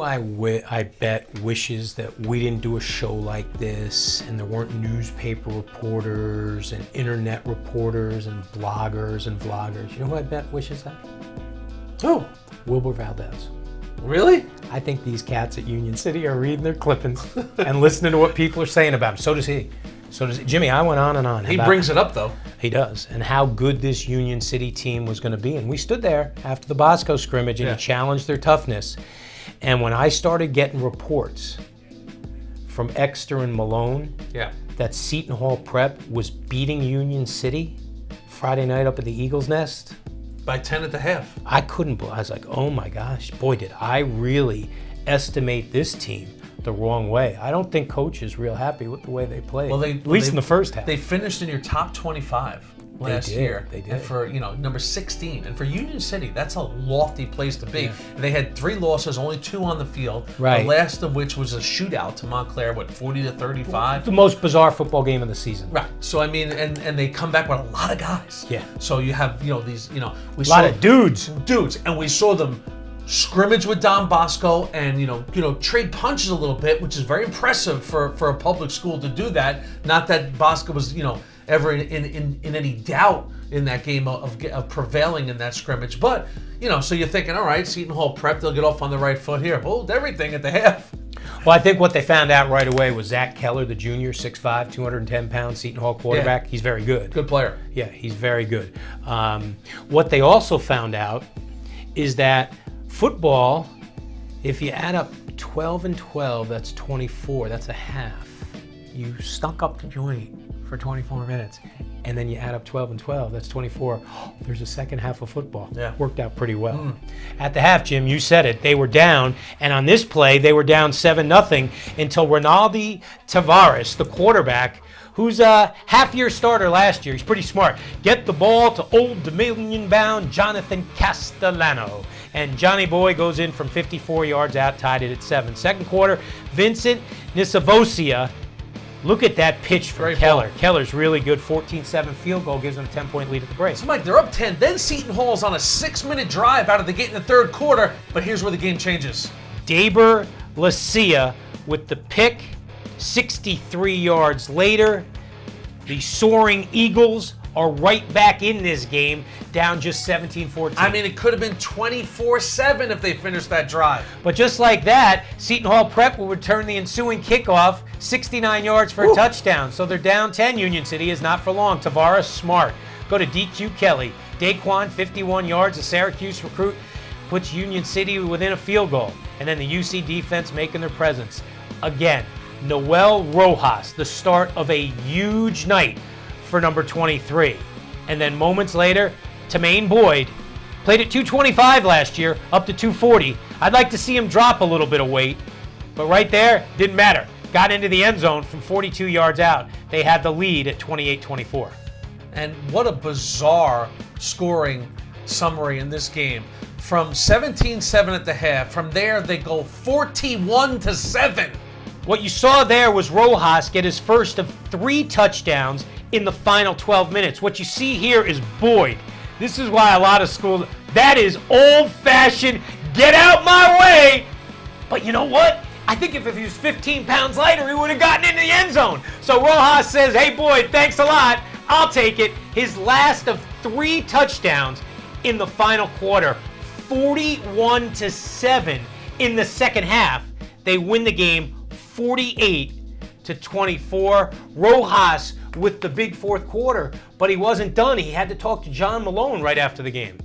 I bet wishes that we didn't do a show like this, and there weren't newspaper reporters and internet reporters and bloggers and vloggers. You know who I bet wishes that? Oh, Wilbur Valdez. Really? I think these cats at Union City are reading their clippings and listening to what people are saying about him. So does he. So does he. Jimmy, I went on and on. He brings it up, though. He does. And how good this Union City team was going to be. And we stood there after the Bosco scrimmage, and he challenged their toughness. And when I started getting reports from Exeter and Malone that Seton Hall Prep was beating Union City Friday night up at the Eagle's Nest, by 10 at the half. I couldn't believe. I was like, oh my gosh, boy, did I really estimate this team the wrong way. I don't think coach is real happy with the way they played, at least in the first half. They finished in your top 25 last year. They did. And for, you know, number 16. And for Union City, that's a lofty place to be. Yeah. They had 3 losses, only 2 on the field. Right. The last of which was a shootout to Montclair, what, 40-35? The most bizarre football game of the season. Right. So I mean, and they come back with a lot of guys. Yeah. So you have, you know, these, you know, a lot of dudes. And we saw them scrimmage with Don Bosco and, you know, trade punches a little bit, which is very impressive for a public school to do that. Not that Bosco was, you know, ever in any doubt in that game of prevailing in that scrimmage. But, you know, so you're thinking, all right, Seton Hall Prep, they'll get off on the right foot here. Hold everything at the half. Well, I think what they found out right away was Zach Keller, the junior, 6'5", 210-pound Seton Hall quarterback. Yeah. He's very good. Good player. Yeah, he's very good. What they also found out is that football, if you add up 12 and 12, that's 24. That's a half. You stuck up the joint for 24 minutes, and then you add up 12 and 12, that's 24. There's a second half of football. Yeah. Worked out pretty well. Mm. At the half, Jim, you said it, they were down, and on this play, they were down 7-0 until Ronaldi Tavares, the quarterback, who's a half-year starter last year, he's pretty smart, get the ball to Old Dominion-bound Jonathan Castellano. And Johnny Boy goes in from 54 yards out, tied it at 7. Second quarter, Vincent Nisavosia. Look at that pitch for Keller. Ball. Keller's really good. 14-7 field goal gives them a 10-point lead at the break. So, Mike, they're up 10. Then Seton Hall's on a 6-minute drive out of the gate in the third quarter. But here's where the game changes. Daber LaSia with the pick. 63 yards later, the soaring Eagles are right back in this game, down just 17-14. I mean, it could have been 24-7 if they finished that drive. But just like that, Seton Hall Prep will return the ensuing kickoff, 69 yards for a touchdown. So they're down 10. Union City is not for long. Tavares, smart. Go to DQ Kelly. Daquan, 51 yards. A Syracuse recruit puts Union City within a field goal. And then the UC defense making their presence. Again, Noel Rojas, the start of a huge night for number 23. And then moments later, Tamane Boyd played at 225 last year, up to 240. I'd like to see him drop a little bit of weight, but right there, didn't matter. Got into the end zone from 42 yards out. They had the lead at 28-24. And what a bizarre scoring summary in this game. From 17-7 at the half, from there they go 41-7. What you saw there was Rojas get his first of 3 touchdowns in the final 12 minutes. What you see here is Boyd. This is why a lot of schools, that is old-fashioned, get out my way. But you know what? I think if he was 15 pounds lighter, he would have gotten into the end zone. So Rojas says, hey, Boyd, thanks a lot. I'll take it. His last of 3 touchdowns in the final quarter, 41-7 in the second half. They win the game 48-24. Rojas with the big fourth quarter, but he wasn't done. He had to talk to John Malone right after the game.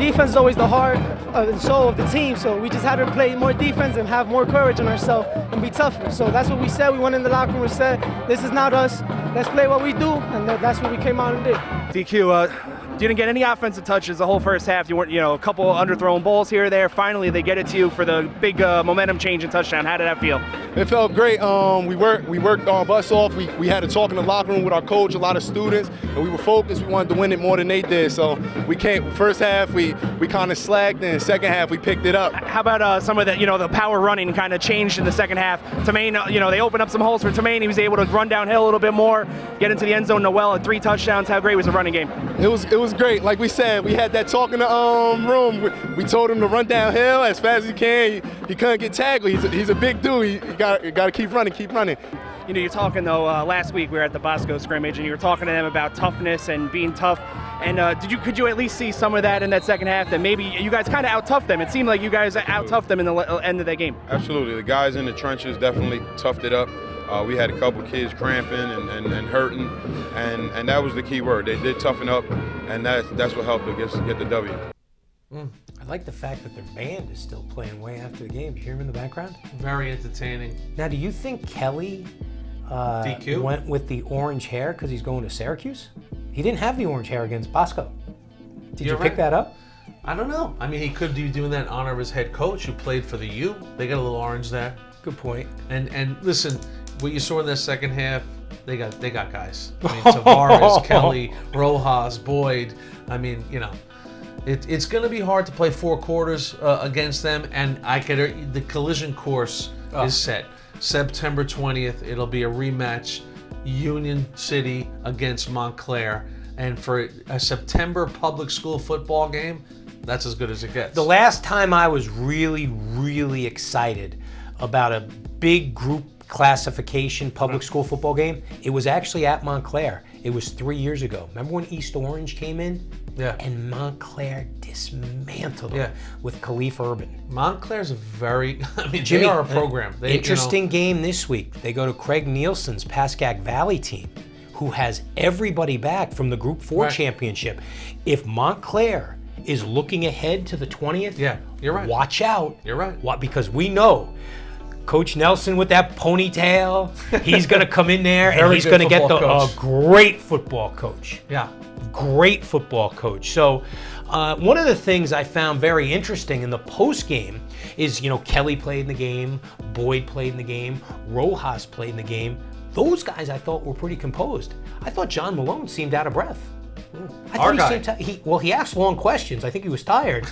Defense is always the heart and soul of the team, so we just had to play more defense and have more courage in ourselves and be tougher. So that's what we said. We went in the locker room and said, this is not us. Let's play what we do, and that's what we came out and did. DQ, you didn't get any offensive touches the whole first half. You weren't, you know, a couple underthrown balls here or there. Finally, they get it to you for the big momentum change and touchdown. How did that feel? It felt great. We worked our butts off. We had a talk in the locker room with our coach, a lot of students, and we were focused. We wanted to win it more than they did. So we came first half, we kind of slacked, and second half we picked it up. How about some of that, you know, the power running kind of changed in the second half. Tamane, you know, they opened up some holes for Tamane. He was able to run downhill a little bit more, get into the end zone. Noel at 3 touchdowns. How great was the running game? It was was great. Like we said, we had that talk in the room. We told him to run downhill as fast as he can. He couldn't get tackled. He's a big dude. You gotta keep running, You know, you're talking, though, last week we were at the Bosco scrimmage, and you were talking to them about toughness and being tough. And could you at least see some of that in that second half, that maybe you guys kind of out-toughed them? It seemed like you guys out-toughed them in the end of that game. Absolutely. The guys in the trenches definitely toughed it up. We had a couple kids cramping and hurting, and that was the key word. They did toughen up, and that's what helped us get the W. I like the fact that their band is still playing way after the game. Do you hear them in the background? Very entertaining. Now, do you think Kelly DQ went with the orange hair because he's going to Syracuse? He didn't have the orange hair against Bosco. Did you pick that up? I don't know. I mean, he could be doing that in honor of his head coach who played for the U. They got a little orange there. Good point. And listen, what you saw in that second half, they got guys. I mean, Tavares, Kelly, Rojas, Boyd. I mean, you know, it's going to be hard to play four quarters against them. And the collision course is set. September 20th, it'll be a rematch, Union City against Montclair. And for a September public school football game, that's as good as it gets. The last time I was really, really excited about a big group classification public school football game, it was actually at Montclair. It was 3 years ago. Remember when East Orange came in? Yeah. And Montclair dismantled them with Khalif Urban. Montclair's they are a program. Interesting game this week. They go to Craig Nielsen's Pascack Valley team, who has everybody back from the Group 4 championship. If Montclair is looking ahead to the 20th, you're right. Watch out. You're right. Because we know Coach Nelson with that ponytail, he's going to come in there and he's going to get a great football coach. Yeah. Great football coach. So one of the things I found very interesting in the post game is, you know, Kelly played in the game, Boyd played in the game, Rojas played in the game. Those guys I thought were pretty composed. I thought John Malone seemed out of breath. I thought he seemed well, he asked long questions. I think he was tired.